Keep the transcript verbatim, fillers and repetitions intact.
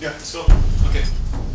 Yeah, it's still. Okay.